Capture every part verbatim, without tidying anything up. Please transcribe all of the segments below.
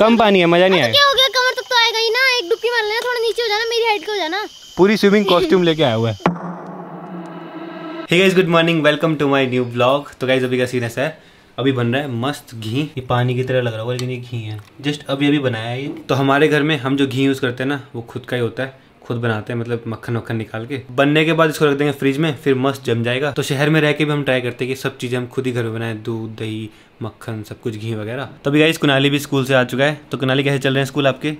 कम पानी है, मजा नहीं आएगा। क्या हो गया, कमर तक तो आएगा ही ना, एक डुबकी मार लेना, थोड़ा नीचे हो जाना, मेरी हाइट का हो जाना। पूरी स्विमिंग कॉस्ट्यूम लेके आया हुआ है। Hey guys, good morning, welcome to my new blog. तो गाइस अभी का सीन ऐसा है, अभी बन रहा है मस्त घी। ये पानी की तरह लग रहा होगा लेकिन ये घी है, जस्ट अभी अभी बनाया है ये। तो हमारे घर में हम जो घी यूज़ करते हैं ना वो खुद का ही होता है, खुद बनाते हैं, मतलब मक्खन वक्खन निकाल के। बनने के बाद इसको रख देंगे फ्रिज में, फिर मस्त जम जाएगा। तो शहर में रह के भी हम ट्राई करते हैं कि सब चीज़ें हम खुद ही घर में बनाए, दूध, दही, मक्खन, सब कुछ, घी वगैरह। तो अभी गाइस कुनाली भी स्कूल से आ चुका है। तो कुनाली, कैसे चल रहे हैं स्कूल आपके?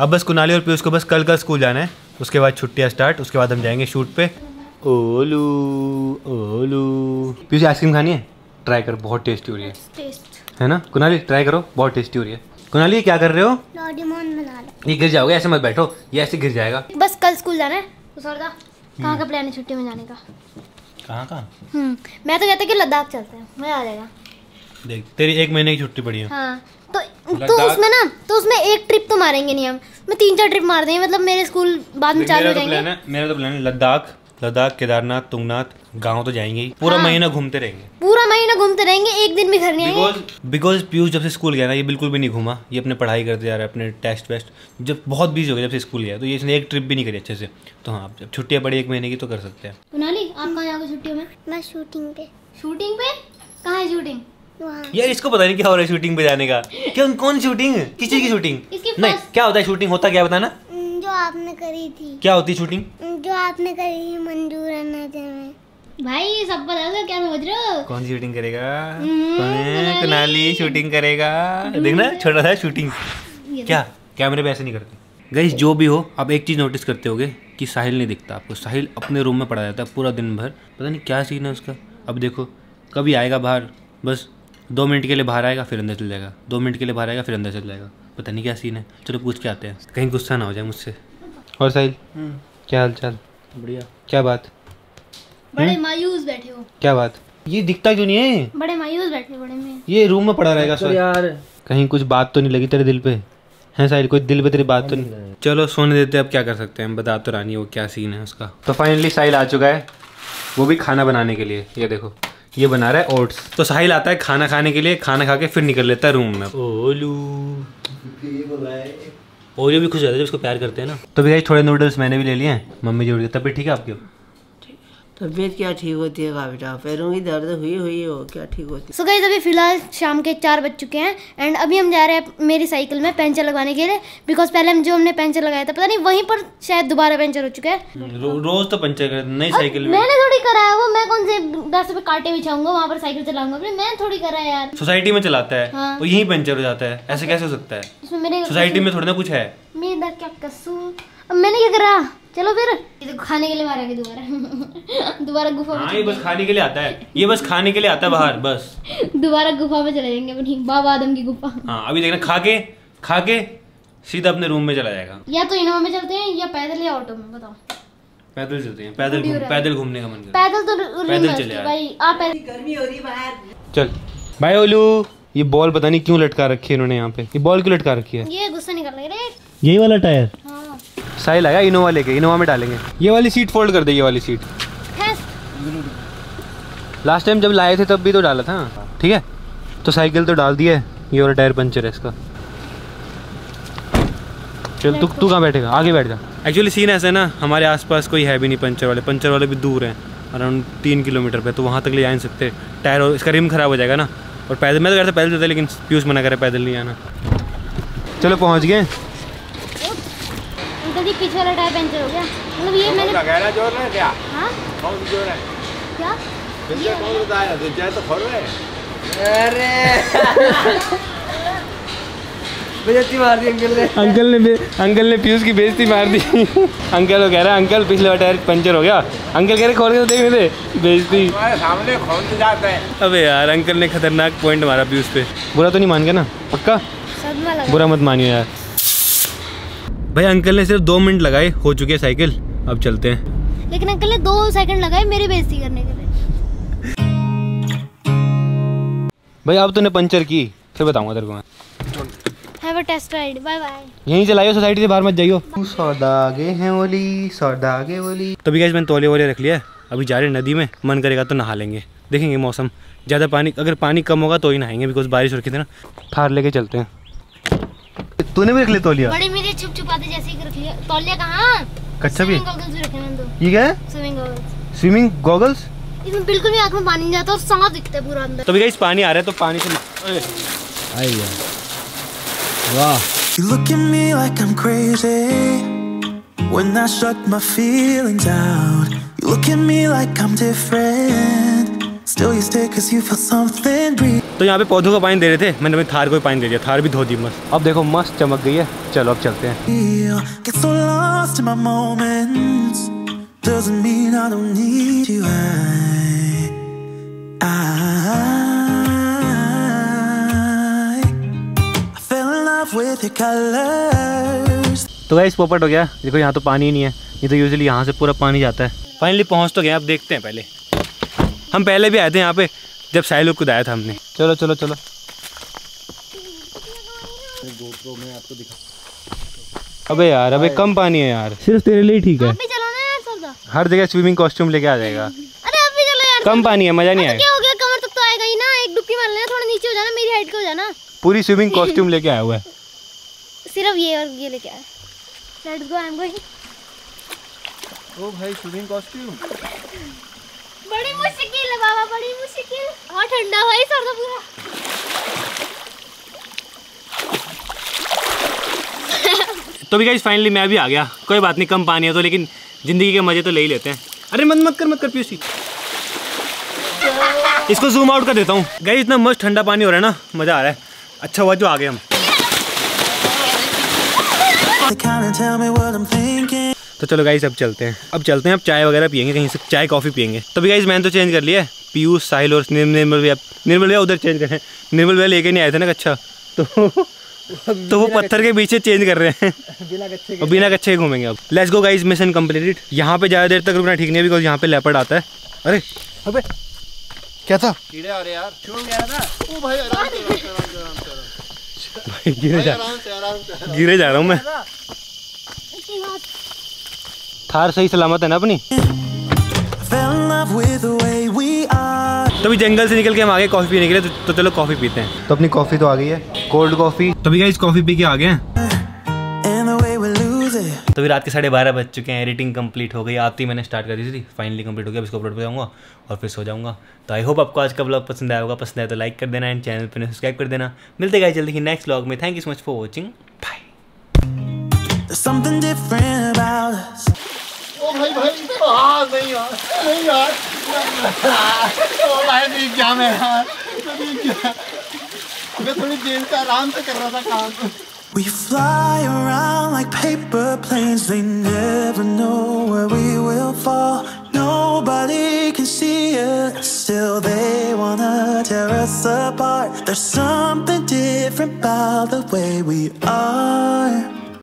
अब बस कुनाली और पीयूष को बस कल का स्कूल जाना है, उसके बाद छुट्टियाँ स्टार्ट, उसके बाद हम जाएंगे शूट पे। ओलू ओलू, पीयूष आइसक्रीम खानी है, ट्राई कर, बहुत टेस्टी हो रही है, टेस्ट है ना कुनाली, ट्राई करो, बहुत टेस्टी हो रही है। कुनाली क्या कर रहे हो? डोरेमोन बना रहे। ये गिर जाओगे, ऐसे मत बैठो, ये ऐसे गिर जाएगा। बस कल स्कूल जाना है। कहाँ का प्लान है छुट्टी में जाने का? कहाँ का? हम्म, मैं तो कहता कि लद्दाख चलते हैं, मजा आ जाएगा। देख, तेरी एक महीने की छुट्टी पड़ी है। हाँ, तो तो उसमें ना तो उसमें एक ट्रिप तो मारेंगे नहीं हम, मैं तीन चार ट्रिप मार देंगे, मतलब मेरे स्कूल बाद में चालू हो जाएंगे। मेरा तो प्लान है लद्दाख, लद्दाख, केदारनाथ, तुंगनाथ, गांव तो जाएंगे ही, पूरा महीना घूमते रहेंगे, पूरा महीना घूमते रहेंगे, एक दिन भी घर नहीं आएंगे। बिकॉज पीयूष जब से स्कूल गया ना ये बिल्कुल भी नहीं घूमा, ये अपने पढ़ाई करते जा रहा है, अपने टेस्ट वेस्ट, जब बहुत बिजी हो गया जब से स्कूल गया, तो ये इसने एक ट्रिप भी नहीं करी अच्छे से। तो हाँ, जब छुट्टियाँ पड़ी एक महीने की तो कर सकते हैं। कुनाली, आप कहाँ जाओगे छुट्टियों में? बस शूटिंग पे। शूटिंग पे? कहाँ है शूटिंग? यार इसको पता नहीं क्या हो रहा है शूटिंग पे जाने का। क्यों, कौन शूटिंग? किस चीज की शूटिंग? नहीं, क्या होता है शूटिंग, होता क्या बताना? जो आपने करी थी। क्या होती शूटिंग? जो आपने करी थी मंजूर में। भाई ये सब पता है, क्या सोच रहे हो? कौन शूटिंग करेगा? कुनाली शूटिंग करेगा, देखना छोटा सा शूटिंग। क्या कैमरे पे ऐसे नहीं करते। गाइस जो भी हो, आप एक चीज नोटिस करते होगे कि साहिल नहीं दिखता आपको। साहिल अपने रूम में पड़ा रहता है पूरा दिन भर, पता नहीं क्या सीन है उसका। अब देखो, कभी आएगा बाहर, बस दो मिनट के लिए बाहर आएगा फिर अंदर चल जाएगा, दो मिनट के लिए बाहर आएगा फिर अंदर चल जाएगा, पता नहीं क्या सीन है। चलो पूछ के आते हैं, कहीं गुस्सा ना हो जाए मुझसे। और साहिल क्या हाल चाल? बढ़िया। क्या बात, बड़े मायूस बैठे हो? क्या बात, ये दिखता क्यों नहीं है? बड़े मायूस बैठे, बड़े में ये रूम में पड़ा रहेगा। तो यार कहीं कुछ बात तो नहीं लगी तेरे दिल पे? है साहिल, कोई दिल पे तेरी बात तो नहीं? चलो सोने देते हैं, अब क्या कर सकते हैं, बता तो रानी वो क्या सीन है उसका। तो फाइनली साहिल आ चुका है, वो भी खाना बनाने के लिए। ये देखो, ये बना रहा है ओट्स। तो साहिल आता है खाना खाने के लिए, खाना खा के फिर निकल लेता है रूम में। ओलू ओलू भी खुश हो जाता है जब उसको प्यार करते हैं ना। तो भाई थोड़े नूडल्स मैंने भी ले लिए हैं, मम्मी जोड़ के। तबीयत ठीक है आपकी? तबीयत क्या ठीक होती है बेटा, पैरों की दर्द हुई हुई हो, क्या ठीक होती है। सो गाइस अभी फिलहाल शाम के चार बज चुके हैं एंड अभी हम जा रहे हैं मेरी साइकिल में पंचर लगवाने के लिए, बिकॉज पहले हम जो हमने पंचर लगाया था पता नहीं वहीं पर शायद दोबारा पंचर हो चुका है। रो, रोज तो पंचर कर, नई साइकिल मैंने थोड़ी कराया, वो मैं कौन से रास्ते पे कांटे बिछाऊंगा वहाँ पर साइकिल चलाऊंगा, मैं थोड़ी कराया यार। सोसाइटी में चलाता है और यही पंचर हो जाता है, ऐसे कैसे हो सकता है? मेरे सोसाइटी में थोड़ा ना कुछ है, मेरा क्या कसूर, अब मैंने क्या करा? चलो फिर, ये खाने के लिए बाहर आके दोबारा दोबारा गुफा में। ये बस खाने के लिए आता है, ये बस खाने के लिए आता है बाहर, बस दोबारा गुफा में चले जाएंगे अपनी बाबा आदम की गुफा। हाँ अभी देखना, खा के खा के सीधा अपने रूम में चला जाएगा। या तो इनोवा में चलते हैं या पैदल या ऑटो में, बताओ। पैदल चलते हैं, पैदल पैदल घूमने का मन कर, पैदल तो पैदल चले भाई। आप गर्मी हो रही है बाहर, चल भाई। ओलू ये बॉल पता नहीं क्यों लटका रखी है इन्होंने यहाँ पे, ये बॉल क्यों लटका रखी है? ये गुस्सा निकल रहा है, यही वाला टायर। साहिल आया इनोवा लेके, इनोवा में डालेंगे। ये वाली सीट फोल्ड कर दे, ये वाली सीट। लास्ट टाइम जब लाए थे तब भी तो डाला था। ठीक है, तो साइकिल तो डाल दी है, ये वाला टायर पंचर है इसका। चल तू तू कहाँ बैठेगा, आगे बैठ जा। एक्चुअली सीन ऐसा है ना, हमारे आसपास कोई है भी नहीं पंचर वाले, पंचर वाले भी दूर हैं, अराउंड तीन किलोमीटर पे, तो वहाँ तक ले जा नहीं सकते, टायर इसका रिम खराब हो जाएगा ना। और पैदल, मैं तो कहता पैदल चलते, लेकिन पीयूष मना करे पैदल नहीं आना। चलो पहुँच गए, पीछे वाला टायर पंचर हो गया, मतलब ये मैंने लगाया जोर है क्या? हां कौन जोर है क्या? ये कौन बताया तो जाए तो फड़ रहे। अरे बेइज्जती मार दी अंकल ने, अंकल ने अंकल ने पीयूष की बेइज्जती मार दी। अंकल वो कह रहा है अंकल पिछले वाला टायर पंचर हो गया, अंकल कह रहे खोल के देखने दे, बेइज्जती हमारे सामने खोल के जाता है। अबे यार अंकल ने खतरनाक पॉइंट मारा पीयूष पे। बुरा तो नहीं मान गया ना? पक्का सदमा लगा, बुरा मत मानियो यार। भाई अंकल ने सिर्फ दो मिनट लगाए, हो चुके साइकिल, अब चलते हैं। लेकिन अंकल ने दो सेकंड लगाए मेरी बेइज्जती करने के लिए। भाई अब तूने पंचर की, फिर बताऊंगा तेरे को मैं। Have a test ride, bye bye. यहीं चलाइयो, सोसाइटी से बाहर मत जाइयो। सौदागे हैं ओली, सौदागे ओली। तो भी गाइस मैंने तौलिया वोलिया रख लिया है, अभी जा रहे हैं नदी में, मन करेगा तो नहा लेंगे, देखेंगे मौसम। ज़्यादा पानी, अगर पानी कम होगा तो ही नहाएंगे, बिकॉज बारिश हो रखी थी ना। थार लेके चलते हैं। तूने भी रख लिया तौलिया? बड़े मेरे छुप छुपाते जैसे ही रख लिया। तौलिया कहाँ? कच्चा भी? ये क्या है? Swimming goggles. Swimming goggles? इसमें बिल्कुल भी आँख में पानी नहीं जाता और सांस दिखता है पूरा अंदर। तो गाइस पानी आ रहा है तो पानी से। तो यहाँ पे पौधों का पानी दे रहे थे, मैंने थार को भी पानी दे दिया, थार भी धो दी मस्त। अब देखो मस्त चमक गई है। चलो अब चलते हैं। तो गाइस पोपट हो गया, देखो यहाँ तो पानी ही नहीं है, ये तो यूजुअली यहाँ से पूरा पानी जाता है। फाइनली पहुँच तो गया, अब देखते हैं। पहले हम पहले भी आए थे यहाँ पे जब साहिल को दाया था हमने। चलो चलो चलो गोप्रो में आपको दिखा। अबे यार अबे कम पानी है यार, सिर्फ तेरे लिए ठीक है। आप भी चलो ना यार सौदा, हर जगह स्विमिंग कॉस्ट्यूम लेके आ जाएगा। अरे आप भी चलो यार, कम पानी है, मजा नहीं आएगा। क्या हो गया, कमर तक तो आएगा ही ना, एक डुबकी मार लेना, थोड़ा नीचे हो जाना, मेरी हाइट का हो जाना। पूरी स्विमिंग कॉस्ट्यूम लेके आया हुआ है, सिर्फ ये और ये लेके आया। Let's go, I am going. ओ भाई स्विमिंग कॉस्ट्यूम बड़ी मुश्किल है बाबा, बड़ी मुश्किल। और ठंडा भाई सर तो पूरा। तो भी गाइस फाइनली मैं भी आ गया। कोई बात नहीं, कम पानी है तो, लेकिन जिंदगी के मजे तो ले ही लेते हैं। अरे मत मत कर मत कर पीयूसी, इसको जूम आउट कर देता हूँ। गाइस इतना मस्त ठंडा पानी हो रहा है ना, मजा आ रहा है। अच्छा हुआ जो आ गए हम। तो चलो गाइस अब चलते हैं, अब चलते हैं अब चाय वगैरह पियेंगे कहीं से, चाय कॉफ़ी पियेंगे। तो भी गाइस मैंने तो चेंज कर लिया है, पीयूष साहिल और निर्मल भैया। निर्मल भैया उधर चेंज कर रहे हैं, निर्मल भैया लेके नहीं आए थे ना कच्छा, तो तो वो पत्थर के पीछे चेंज कर रहे हैं और बिना कच्छे घूमेंगे अब। Let's go guys, mission completed. यहाँ पे ज़्यादा देर तक रुकना ठीक नहीं है, बिकॉज यहाँ पे लेपर्ड आता है। अरे अबे क्या था, कीड़े आ रहे यार, छूट गया था। ओ भाई आराम से, गिरे जा गिरे जा रहा हूँ मैं। थार सही सलामत है ना अपनी। तो भी जंगल से निकल के हम आ गए कॉफी पीने के लिए, तो, तो चलो कॉफी पीते हैं। तो अपनी कॉफी तो आ गई है, कोल्ड कॉफी। तो भी गाइस कॉफी पी के आ गए हैं। तो भी रात के साढ़े बारह बज चुके हैं, एडिटिंग कंप्लीट हो गई, आती मैंने स्टार्ट कर दी थी, फाइनली कंप्लीट हो गया। अब इसको अपलोड कराऊंगा और फिर सो जाऊंगा। तो आई होप आपको आज का ब्लॉग पसंद आया होगा, पसंद आया तो लाइक कर देना एंड चैनल पर सब्सक्राइब कर देना। मिलते गाइस जल्दी ही नेक्स्ट ब्लॉग में। Thank you so much for watching, bye. ओ भाई भाई हाँ नहीं यार नहीं यार ओ भाई नहीं क्या मैं यार नहीं क्या मैं थोड़ी देर से आराम से कर रहा था काम। We fly around like paper planes, they never know where we will fall. Nobody can see us, still they wanna tear us apart. There's something different about the way we are.